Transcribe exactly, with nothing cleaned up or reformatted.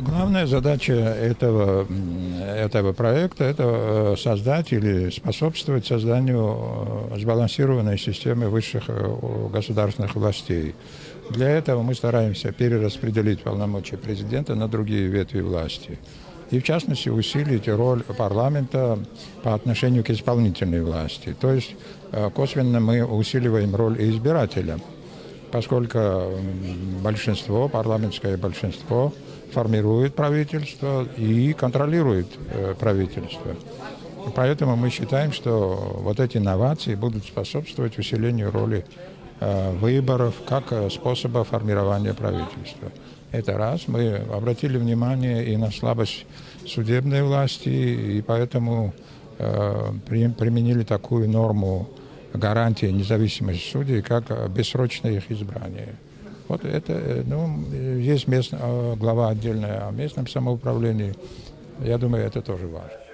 Главная задача этого, этого проекта – это создать или способствовать созданию сбалансированной системы высших государственных властей. Для этого мы стараемся перераспределить полномочия президента на другие ветви власти. И, в частности, усилить роль парламента по отношению к исполнительной власти. То есть косвенно мы усиливаем роль избирателя, поскольку большинство, парламентское большинство, формирует правительство и контролирует правительство. Поэтому мы считаем, что вот эти новации будут способствовать усилению роли выборов как способа формирования правительства. Это раз. Мы обратили внимание и на слабость судебной власти, и поэтому э, применили такую норму гарантии независимости судей, как бессрочное их избрание. Вот это, ну, есть местный, глава отдельная о местном самоуправлении. Я думаю, это тоже важно.